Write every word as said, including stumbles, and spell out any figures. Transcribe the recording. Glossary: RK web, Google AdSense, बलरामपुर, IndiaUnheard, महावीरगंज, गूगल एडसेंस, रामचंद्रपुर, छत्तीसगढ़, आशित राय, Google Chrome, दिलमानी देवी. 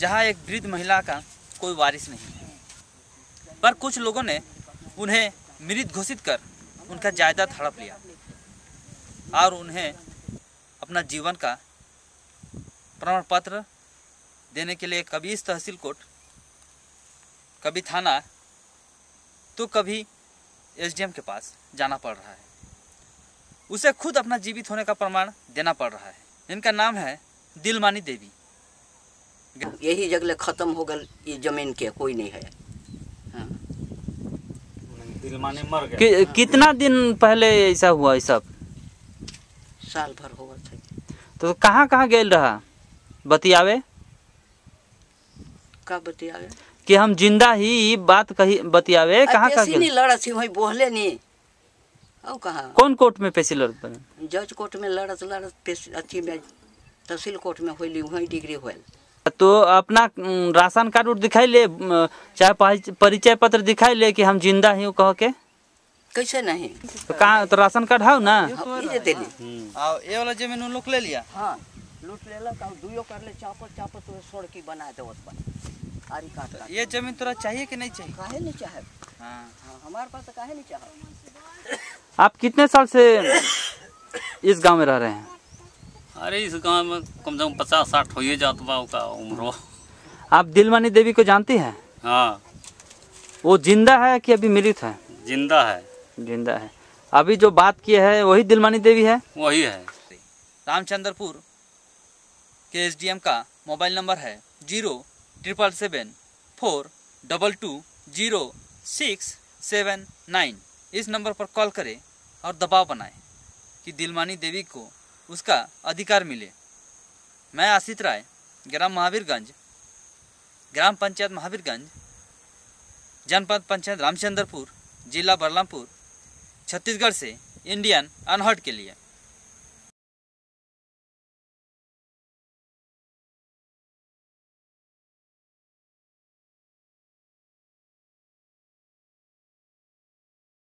जहां एक वृद्ध महिला का कोई वारिस नहीं, पर कुछ लोगों ने उन्हें मृत घोषित कर उनका जायदाद हड़प लिया और उन्हें अपना जीवन का प्रमाण पत्र देने के लिए कभी इस तहसील कोर्ट, कभी थाना, तो कभी एसडीएम के पास जाना पड़ रहा है। उसे खुद अपना जीवित होने का प्रमाण देना पड़ रहा है। इनका नाम है दिलमानी देवी। यही जगह खत्म हो गल, ये जमीन के कोई नहीं है। हाँ। दिलमानी मर गया। कि, कितना दिन पहले ऐसा हुआ? ये सब साल भर हो गया था। तो कहाँ कहाँ गए रहा बतियावे? का बतियावे कि हम जिंदा ही बात कही। बतियावे कहाँ कहाँ गए? लड़ा थी वही बोहले नहीं। और कहाँ कौन कोर्ट में पेशी लड़ पड़े? जज कोर्ट में लड़त लड़त पेशी अथी में तहसील कोर्ट में होली वही डिग्री होल। तो अपना राशन कार्ड दिखाई ले, चाहे परिचय पत्र दिखाई ले कि हम जिंदा ही कह के। कैसे नहीं? तो कहाँ तो राशन कार्ड है ना? ये दे ली। आओ ये वाला जमीन उन लोग ले लिया। हाँ लूट ले ला का दुयो कर ले चापत चापत तो सोड़ की बना दे उस पर आरी काट काट। ये जमीन तुरा चाहिए कि नहीं चाहिए? काहे नहीं चाहे। हाँ हमारे पास काहे नहीं चाहे। आप कितने साल से इस गाँव में रह रहे हैं? अरे इस गांव में कम से कम पचास साठ हो ही जाता बा उसका उम्र। आप दिलमानी देवी को जानती हैं? हाँ। वो जिंदा है कि अभी मृत है? जिंदा है। जिंदा है। अभी जो बात की है वही दिलमानी देवी है? वही है। रामचंद्रपुर के एसडीएम का मोबाइल नंबर है zero triple seven four double two zero six seven nine. इस नंबर पर कॉल करें और दबाव बनाएं कि दिलमानी देवी को उसका अधिकार मिले। मैं आशित राय, ग्राम महावीरगंज, ग्राम पंचायत महावीरगंज, जनपद पंचायत रामचंद्रपुर, जिला बलरामपुर, छत्तीसगढ़ से इंडियन अनहर्ड के लिए।